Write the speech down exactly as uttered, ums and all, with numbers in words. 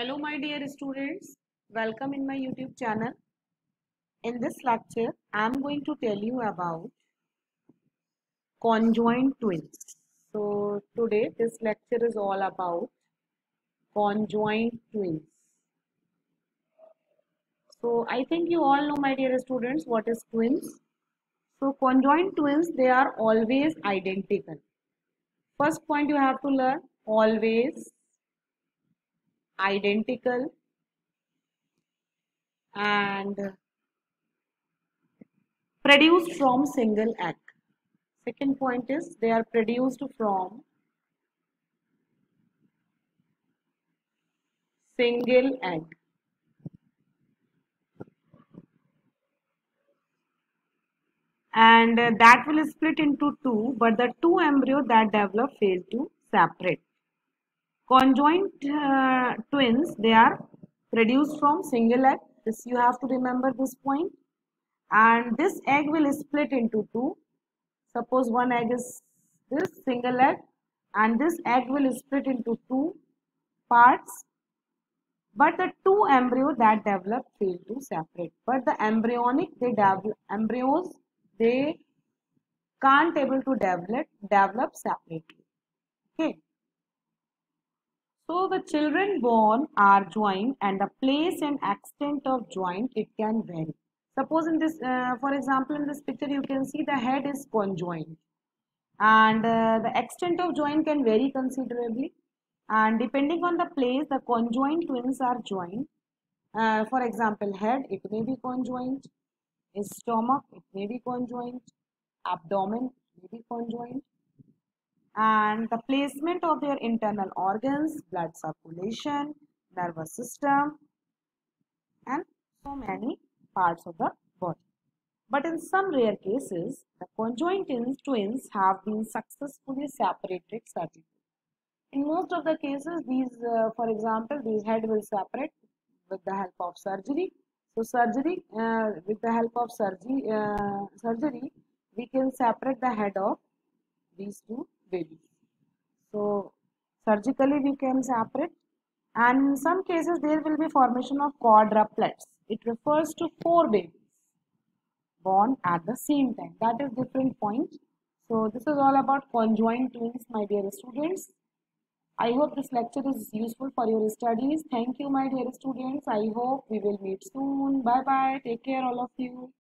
Hello my dear students, welcome in my YouTube channel. In this lecture I am going to tell you about conjoint twins. So today this lecture is all about conjoint twins. So I think you all know my dear students what is twins. So conjoint twins, they are always identical. First point you have to learn, always identical and produced from single egg. Second point is they are produced from single egg. And that will split into two, but the two embryo that develop fail to separate. Conjoint uh, twins, they are produced from single egg. This you have to remember this point. And this egg will split into two. Suppose one egg is this single egg, and this egg will split into two parts. But the two embryo that develop fail to separate. But the embryonic they develop embryos. They can't able to develop develop separately. Okay. So the children born are joined, and the place and extent of joint it can vary. Suppose in this, uh, for example, in this picture you can see the head is conjoined, and uh, the extent of joint can vary considerably. And depending on the place, the conjoint twins are joined. Uh, for example, head it may be conjoined. Stomach it may be conjoined, abdomen may be conjoined, and the placement of their internal organs, blood circulation, nervous system, and so many parts of the body. But in some rare cases, the conjoint twins have been successfully separated surgically. In most of the cases, these, uh, for example, these head will separate with the help of surgery. So surgery, uh, with the help of surgery, uh, surgery, we can separate the head of these two babies. So surgically we can separate, and in some cases there will be formation of quadruplets. It refers to four babies born at the same time. That is different point. So this is all about conjoint twins, my dear students. I hope this lecture is useful for your studies. Thank you, my dear students. I hope we will meet soon. Bye-bye. Take care, all of you.